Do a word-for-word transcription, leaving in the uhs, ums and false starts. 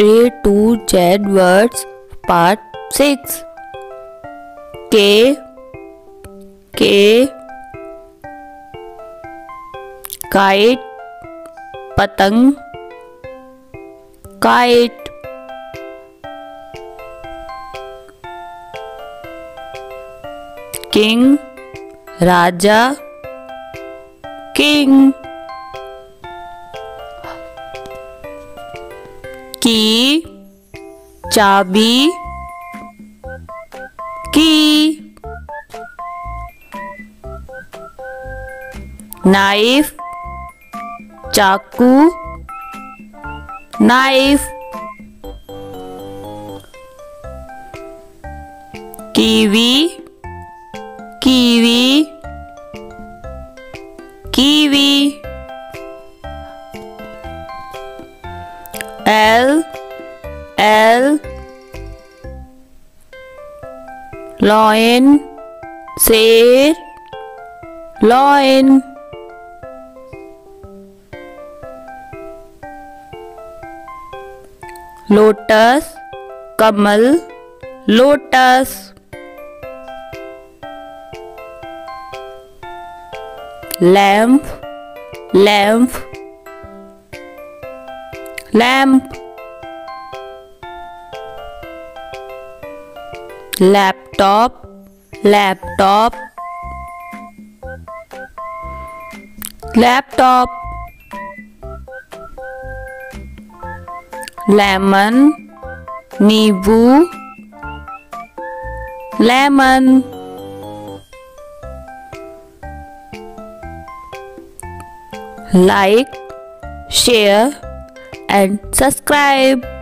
A to Z words part six. K K kite, patang, kite. King, Raja, king. Key, chabi, key. Knife, chaku, knife. Kiwi, kiwi, kiwi. L, L, lion, sher, lion. Lotus, kamal, lotus. Lamp, lamp, lamp. Laptop, laptop, laptop. Lemon, nibu, lemon. Like, share and subscribe.